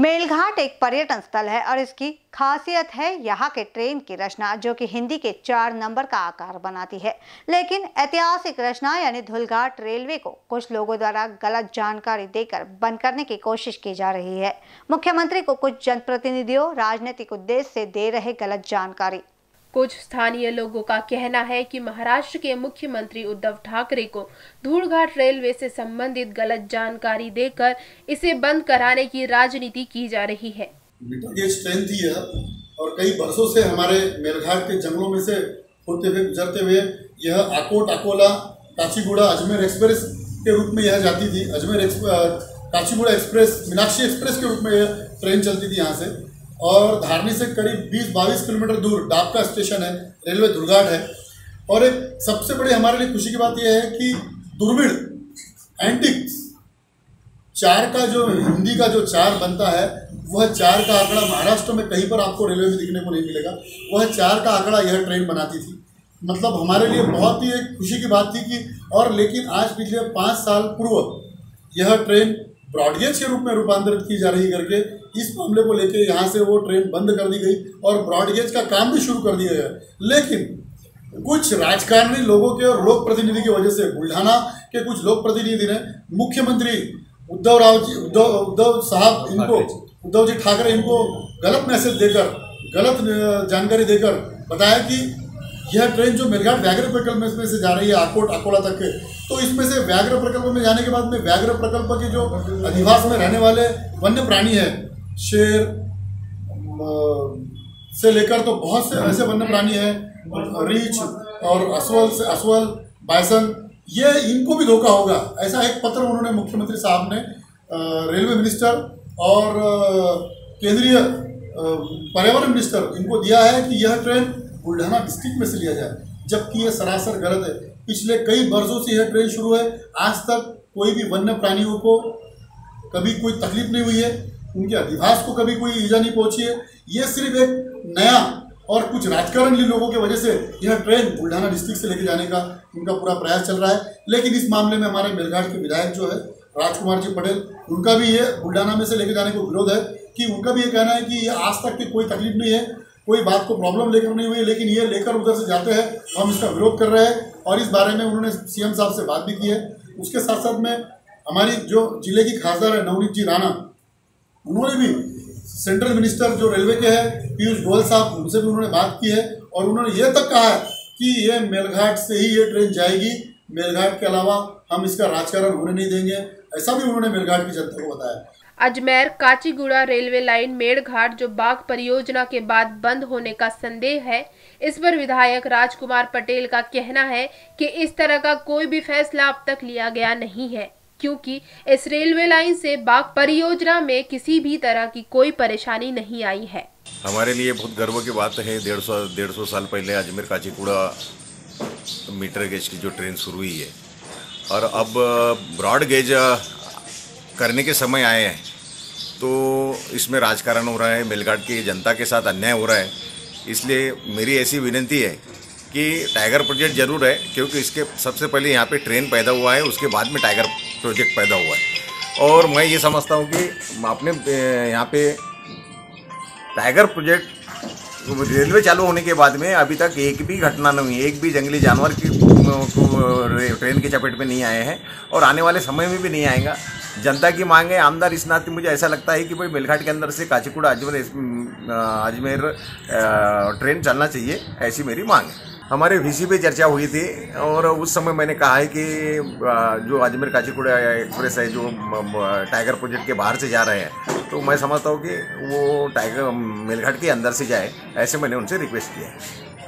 मेलघाट एक पर्यटन स्थल है और इसकी खासियत है यहाँ के ट्रेन की रचना जो कि हिंदी के 4 नंबर का आकार बनाती है। लेकिन ऐतिहासिक रचना यानी धुलघाट रेलवे को कुछ लोगों द्वारा गलत जानकारी देकर बंद करने की कोशिश की जा रही है। मुख्यमंत्री को कुछ जनप्रतिनिधियों राजनीतिक उद्देश्य से दे रहे गलत जानकारी। कुछ स्थानीय लोगों का कहना है कि महाराष्ट्र के मुख्यमंत्री उद्धव ठाकरे को धुलघाट रेलवे से संबंधित गलत जानकारी देकर इसे बंद कराने की राजनीति की जा रही है। ट्रेन थी यह और कई वर्षों से हमारे मेलघाट के जंगलों में से होते हुए गुजरते हुए यह आकोट अकोला काचीगुड़ा अजमेर एक्सप्रेस के रूप में यह जाती थी। अजमेर काचीगुड़ा एक्सप्रेस मीनाक्षी एक्सप्रेस के रूप में यह ट्रेन चलती थी यहाँ से और धारनी से करीब 20-22 किलोमीटर दूर डाकका स्टेशन है, रेलवे धुलघाट है। और एक सबसे बड़ी हमारे लिए खुशी की बात यह है कि दुर्बीण एंटिक्स 4 का जो हिंदी का जो 4 बनता है वह 4 का आंकड़ा महाराष्ट्र में कहीं पर आपको रेलवे में दिखने को नहीं मिलेगा। वह 4 का आंकड़ा यह ट्रेन बनाती थी। मतलब हमारे लिए बहुत ही एक खुशी की बात थी कि और लेकिन आज पिछले 5 साल पूर्व यह ट्रेन ब्रॉडगेज के रूप में रूपांतरित की जा रही करके इस मामले को लेके यहाँ से वो ट्रेन बंद कर दी गई और ब्रॉडगेज का काम भी शुरू कर दिया गया। लेकिन कुछ राजकारणी लोगों के और लोक प्रतिनिधि की वजह से बुलढाणा के कुछ लोक प्रतिनिधि ने मुख्यमंत्री उद्धव जी ठाकरे इनको गलत मैसेज देकर गलत जानकारी देकर बताया कि यह ट्रेन जो मेलघाट व्याघ्र प्रकल्प में से जा रही है आकोट अकोला तक के, तो इसमें से व्याघ्र प्रकल्प में जाने के बाद में व्याघ्र प्रकल्प के जो अधिवास में रहने वाले वन्य प्राणी है, शेर से लेकर तो बहुत से ऐसे वन्य प्राणी है, रीछ और असवल बायसन, ये इनको भी धोखा होगा। ऐसा एक पत्र उन्होंने मुख्यमंत्री साहब ने रेलवे मिनिस्टर और केंद्रीय पर्यावरण मिनिस्टर इनको दिया है कि यह ट्रेन बुलढाणा डिस्ट्रिक्ट में से लिया जाए, जबकि यह सरासर गलत है। पिछले कई वर्षों से यह ट्रेन शुरू है, आज तक कोई भी वन्य प्राणियों को कभी कोई तकलीफ नहीं हुई है, उनके अधिवास को कभी कोई ईजा नहीं पहुंची है। यह सिर्फ एक नया और कुछ राजकारणीय लोगों की वजह से यह ट्रेन बुलढाणा डिस्ट्रिक्ट से लेके जाने का उनका पूरा प्रयास चल रहा है। लेकिन इस मामले में हमारे मेलघाट के विधायक जो है राजकुमार जी पटेल, उनका भी ये बुलढाणा में से लेके जाने को विरोध है कि उनका भी ये कहना है कि आज तक की कोई तकलीफ नहीं है, कोई बात को प्रॉब्लम लेकर नहीं हुई, लेकिन ये लेकर उधर से जाते हैं, हम इसका विरोध कर रहे हैं। और इस बारे में उन्होंने सीएम साहब से बात भी की है। उसके साथ साथ में हमारी जो जिले की खासदार है नवनीत जी राणा, उन्होंने भी सेंट्रल मिनिस्टर जो रेलवे के हैं पीयूष गोयल साहब, उनसे भी उन्होंने बात की है और उन्होंने ये तक कहा है कि ये मेलघाट से ही ये ट्रेन जाएगी, मेलघाट के अलावा हम इसका राजकारण होने नहीं देंगे, ऐसा भी उन्होंने मेलघाट की जनता को बताया। अजमेर काचीगुड़ा रेलवे लाइन मेलघाट जो बाघ परियोजना के बाद बंद होने का संदेह है, इस पर विधायक राजकुमार पटेल का कहना है कि इस तरह का कोई भी फैसला अब तक लिया गया नहीं है, क्योंकि इस रेलवे लाइन से बाघ परियोजना में किसी भी तरह की कोई परेशानी नहीं आई है। हमारे लिए बहुत गर्व की बात है, 150 साल पहले अजमेर काचीगुड़ा मीटर गेज की जो ट्रेन शुरू हुई है और अब ब्रॉड गेज करने के समय आए हैं, तो इसमें राजकारण हो रहा है, मेलघाट की जनता के साथ अन्याय हो रहा है। इसलिए मेरी ऐसी विनती है कि टाइगर प्रोजेक्ट जरूर है, क्योंकि इसके सबसे पहले यहाँ पे ट्रेन पैदा हुआ है, उसके बाद में टाइगर प्रोजेक्ट पैदा हुआ है। और मैं ये समझता हूँ कि आपने यहाँ पे टाइगर प्रोजेक्ट रेलवे चालू होने के बाद में अभी तक एक भी घटना नहीं हुई, एक भी जंगली जानवर की ट्रेन की चपेट में नहीं आए हैं और आने वाले समय में भी नहीं आएगा। जनता की मांग है, आमदार इस नाते मुझे ऐसा लगता है कि भाई मेलघाट के अंदर से काचीगुड़ा अजमेर ट्रेन चलना चाहिए, ऐसी मेरी मांग है। हमारे वीसी पे चर्चा हुई थी और उस समय मैंने कहा है कि जो अजमेर काचीगुड़ा एक्सप्रेस है जो टाइगर प्रोजेक्ट के बाहर से जा रहे हैं, तो मैं समझता हूँ कि वो टाइगर मेलघाट के अंदर से जाए, ऐसे मैंने उनसे रिक्वेस्ट किया है।